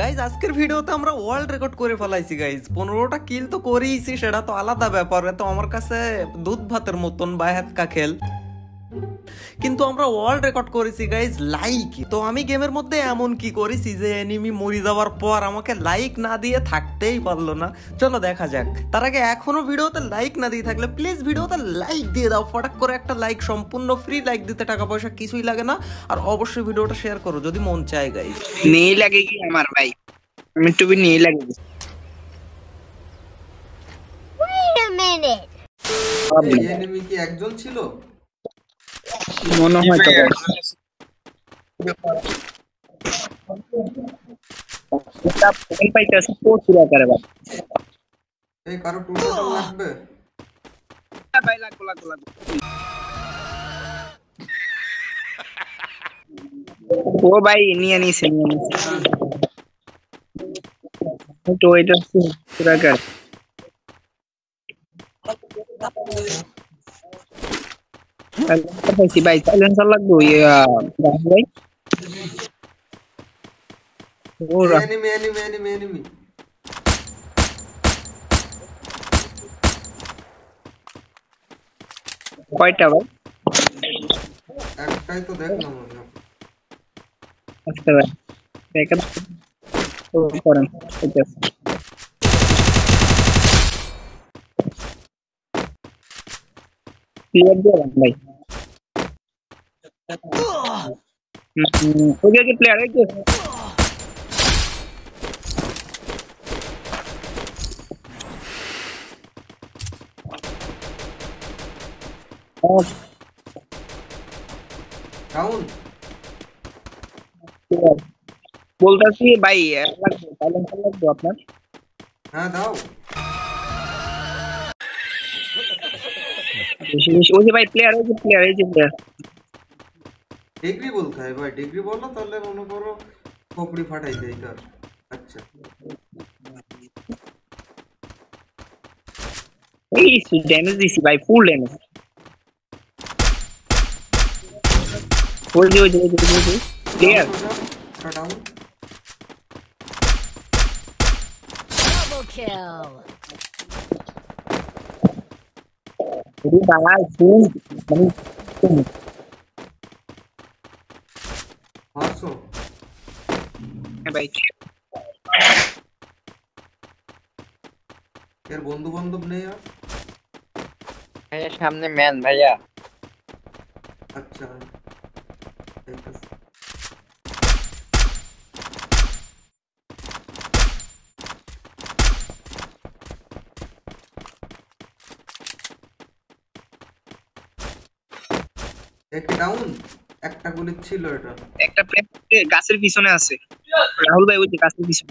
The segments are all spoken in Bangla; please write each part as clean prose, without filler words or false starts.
গাইজ আজকের ভিডিওতে আমরা ওয়ার্ল্ড রেকর্ড করে ফেলাইছি গাইজ, 15টা কিল তো করেইছি, সেটা তো আলাদা ব্যাপার, এত আমার কাছে দুধ ভাতের মতন বাহাতকা খেল। কিন্তু আমরা ওয়ার্ল্ড রেকর্ড করেছি গাইজ লাইক। তো আমি গেমের মধ্যে এমন কি করেছি যে এনিমি মরে যাওয়ার পর আমাকে লাইক না দিয়ে থাকতেই পারলো না, চলো দেখা যাক। তার আগে এখনো ভিডিওতে লাইক না দিয়ে থাকলে প্লিজ ভিডিওতে লাইক দিয়ে দাও, ফটাক করে একটা লাইক, সম্পূর্ণ ফ্রি। লাইক দিতে টাকা পয়সা কিছুই লাগে না, আর অবশ্যই ভিডিওটা শেয়ার করো যদি মন চায় গাইজ। নেই লাগে কি আমার ভাই, আমি তো বি নেই লাগে। ওয়েট আ মিনিট, এনিমি কি একজন ছিল? पूरा कर भाई भाई लगो ये एनिमी কয়টা ভাই? একটাই তো দেখলাম মনে হয়। আচ্ছা ভাই দেখেন তো করেন, ঠিক আছে। ক্লিয়ার দিলাম ভাই। प्लेयर है क्या? बोलता सी भाई अलग अपना। हाँ दाओ भाई प्लेयर है ডিগ্রি বলতে হয় ভাই, ডিগ্রি বললো তাহলে মনে করো পকড়ি ফাটাই দেয় তার। আচ্ছা এই সু ড্যামেজ দিছি ভাই, ফুল ড্যামেজ। ওই প্লেয়ার ডাউন। Double kill. এই ভাই ফুল মানে একটা গুলি ছিল, এটা একটা প্লেয়ার গাছের পিছনে আছে। রাহুল ভাই ওই যে গাছের পিছনে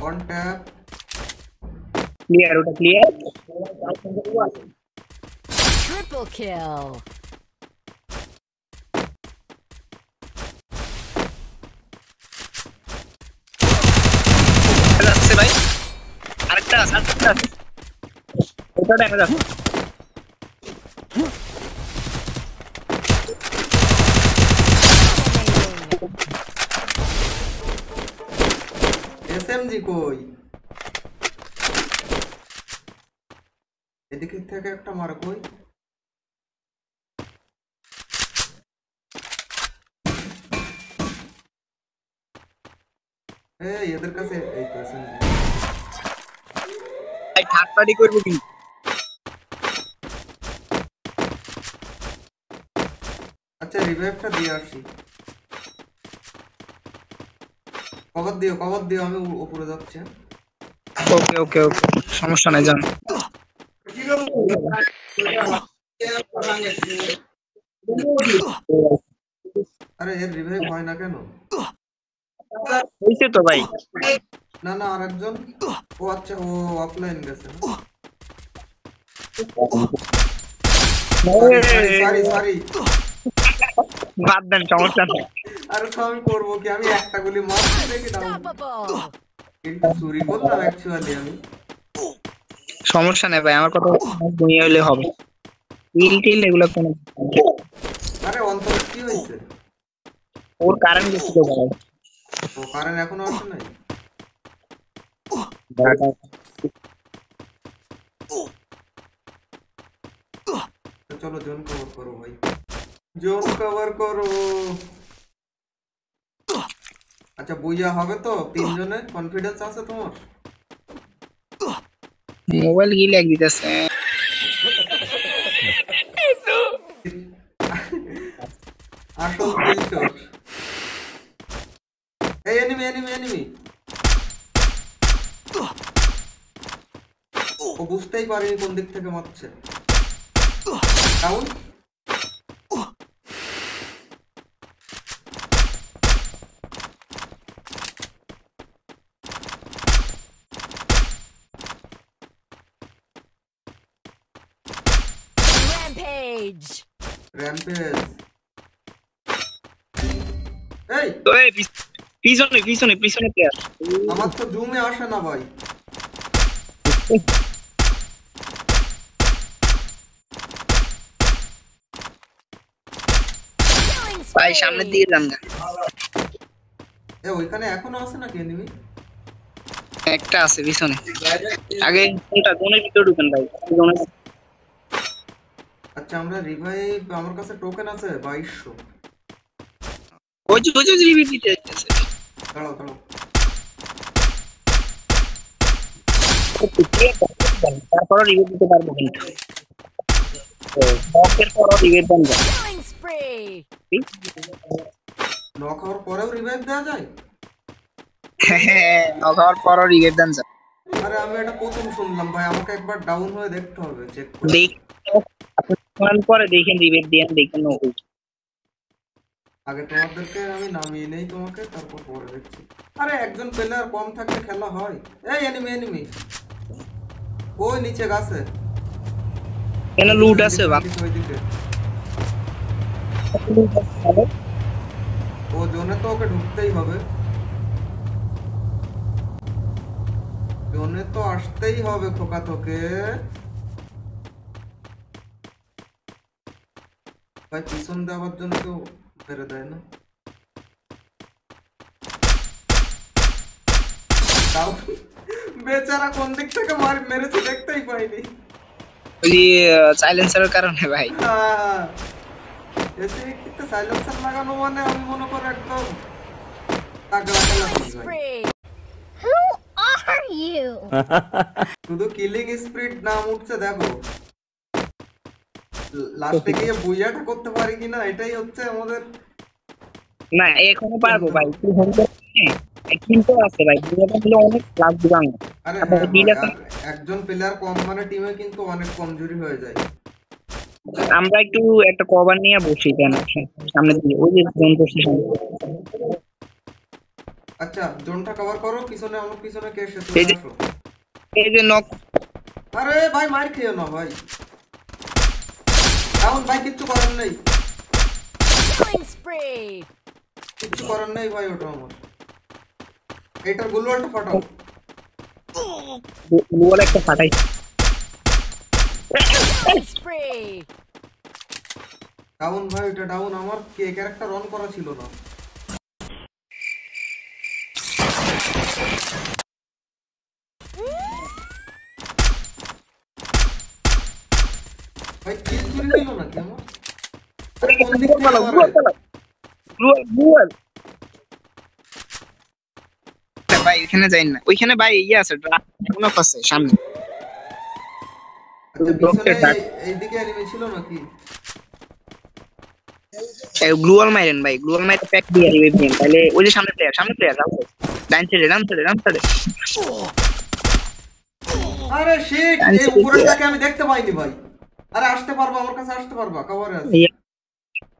কন্টাক ক্লিয়ার, ওটা ক্লিয়ার। Triple kill. আচ্ছা ভাই আরেকটা আরেকটা ওটা দেখা যাচ্ছে। এসএমজি কই? এদিকে থেকে একটা মার কই? এই এদের কাছে এই এসএমজি। ভাই থার্ড পার্টি করব কি? আচ্ছা রিভাইভটা দিয়ে আসি। কভার দিও আমি উপরে যাচ্ছি। ওকে সমস্যা নাই, যান। আরে এর রিভাইভ হয় না কেন? হইছে তো ভাই। না আরেকজন। ও আচ্ছা ও অফলাইন গেছে। সরি বাদ দেন, সমস্যা নাই। আর আমি করবো কি, আমি একটা গুলি মারতে দেখি কিন্তু চুরি করলাম অ্যাকচুয়ালি আমি। সমস্যা নেই ভাই, আমার কথা দুনিয়া হলে হবে। ইল টিল এগুলো কোন? আরে অন্তর কি হইছে? ওর কারণ কি ছিল ভাই? ওর কারণ এখনো আছে না তো চলো জোন কভার করো ভাই, জোন কভার করো। আচ্ছা বুইয়া হবে তো তিনজনে, কনফিডেন্স আছে তোমার? মোবাইল কি লাগ দিতেছে আসল কিলশট। এই এনিমি এনিমি এনিমি ও বুঝতেই পারিনি কোন দিক থেকে মারছে। Down Rampage. Rampage. Hey. Hey, piece on player. Amar to zoom e ashe na bhai. Bhai samne diye dilam na. E oikhane ekhono ashe na enemy? Ekta ashe pishone. Age onta goner bhitor duken bhai. আচ্ছা আমরা রিভাইভ, আমার কাছে টোকেন আছে 2200। ওই যে রিভাইভ দিতে আছে। দাঁড়াও তারপর রিভাইভ দিতে পারবো কিন্তু। নকের পর রিভাইভ বন্ধ। নক হওয়ার পরেও রিভাইভ দেওয়া যায়? হ্যাঁ নক হওয়ার পরও রিভাইভ দেন যায়। আরে আমি এটা প্রথম শুনলাম ভাই, আমাকে একবার ডাউন হয়ে দেখতে হবে, চেক করে পরে দেখেন রিভাইভ দেন দেখেন। আগে তোমাদেরকে আমি নামিয়ে নেই, তোমাকে তারপর পরে দেখছি। আরে একজন প্লেয়ার কম থাকলে খেলা হয়। এই এনিমি ওই নিচে গাছে কেন লুট আছে বাকি ওইদিকে। ও জোনে তো ওকে ঢুকতেই হবে, জোনে তো আসতেই হবে খোকা তোকে। ভাই পিছন দেওয়ার জন্য কেউ ফেরে দেয় না। বেচারা কোন দিক থেকে মেরেছে দেখতেই পাইনি, সাইলেন্সারের কারণে ভাই। সাইলেন্সার লাগানো মানে আমি মনে করি একদম শুধু কিলিং স্পিরিট নাম উঠছে। দেখো লাস্টে গিয়ে বুইয়াটা করতে পারি কিনা এটাই হচ্ছে আমাদের। না এখনো পারবো ভাই, তুই হোম কিন্তু আছে ভাই, বুইয়াটা হলো অনেক ক্লাস দিবাং। আরে একজন প্লেয়ার কম মানে টিমে কিন্তু অনেক কমজোরি হয়ে যায়। আমরা একটু একটা কভার নিয়ে বসি কেন সামনে দিয়ে, ওই যে জোন পজিশন। আচ্ছা জোনটা কভার করো, পিছনে আমার পিছনে কে এসে আসো। এই যে নক। আরে ভাই মার খেও না ভাই, ডাউন ভাই কিচ্ছু করার নেই, কিচ্ছু করার নেই ভাই। ওটা আমার এটার গোলটা ফাটাও, গোল একটা ফাটাই। ডাউন ভাই এটা ডাউন, আমার কে ক্যারেক্টার অন করা ছিল না। ভাই কিল করে নিল না কেন? আরে কোন দিক থেকে গুয়াল ভাই এখানে যাই না, ওইখানে ভাই ইয়া আছে ড্রাগ কোন পাশে সামনে। আচ্ছা এইদিকে এনিমি ছিল নাকি? এই গ্লুয়াল মাইরেন ভাই, গ্লুয়াল মাইরে প্যাক দিয়ে রিভাইভ দেন তাহলে। ওই যে সামনে প্লেয়ার যাও ডান সাইডে। আরে শিট এই উপরেটাকে আমি দেখতে পাইনি ভাই। আরে আসতে পারবো, আমার কাছে আসতে পারবো, কভারে আছে।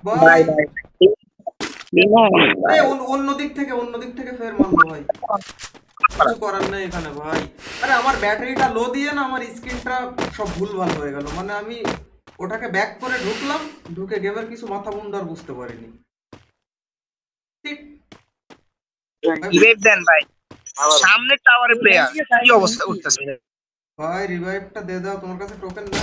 বাই বাই এই অন্য দিক থেকে ফের মারলো ভাই, কিছু করার নাই এখানে ভাই। আরে আমার ব্যাটারিটা লো দিয়ে না আমার স্ক্রিনটা সব ভুলভাল হয়ে গেল, মানে আমি ওটাকে ব্যাক করে ঢুকলাম, ঢুকে গেমের কিছু মাথা মুন্ডার বুঝতে পারিনি। রিভাইভ দেন ভাই, সামনে টাওয়ারে প্লেয়ার কি অবস্থা করতেছে ভাই। রিভাইভটা দে দাও, তোমার কাছে টোকেন নাই।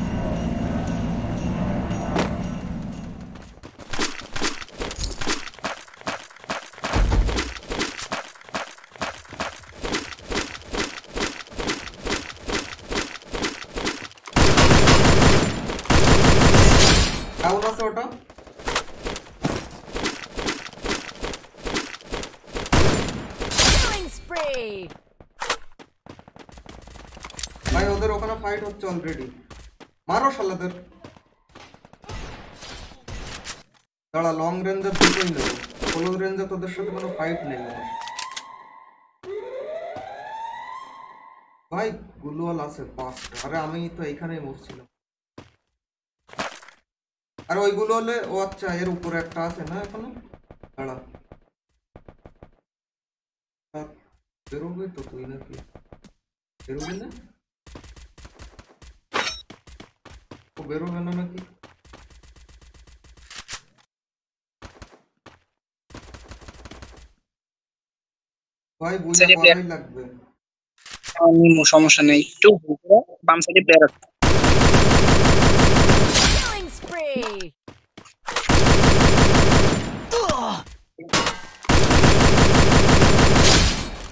ওটা ভাই ওদের ওখানে ফাইট হচ্ছে অলরেডি, মারো শালাদের। দাঁড়া লং রেঞ্জের দুটোই নেবো, হলুদ রেঞ্জে তোদের সাথে কোনো ফাইট নেই ভাই। গুলুয়াল আছে 5টা, আরে আমি তো এইখানেই মরছিলাম। আর ওইগুলো হলে ও আচ্ছা এর উপরে একটা আছে না এখনো, দাঁড়া বেরোবে তো তুই নাকি বেরোবি না? ও বেরোবে না নাকি? ভাই বুঝে ভালোই লাগবে, সমস্যা নেই। একটু বাম সাইডে প্লেয়ার আছে।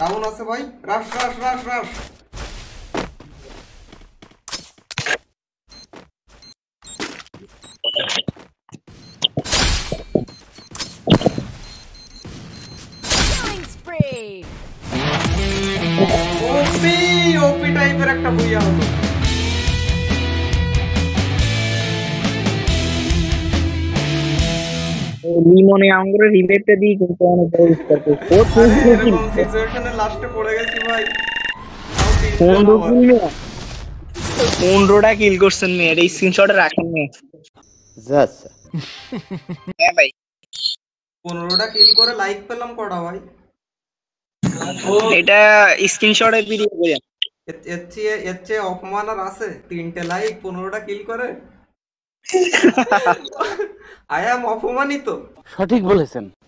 ডাউন আছে ভাই, রাশ রাশ রাশ রাশ। ওপি ওপি টাইপের একটা বুইয়া হলো। লিমনে আঙ্গুরে রিলেটে দি কিন্তু অনেক বেস্ট করতে সিচুয়েশনে লাস্টে পড়ে গেছি ভাই। কোন রোডা কিল করছেন নি? এই স্ক্রিনশটে রাখেন নি? আচ্ছা হ্যাঁ ভাই, কোন রোডা কিল করে লাইক পেলাম কড়া ভাই, এটা স্ক্রিনশটে ভিডিও করে। এচএ অপমান আর আছে 3টে লাইক 15টা কিল করে। I am অপমানিত। সঠিক বলেছেন।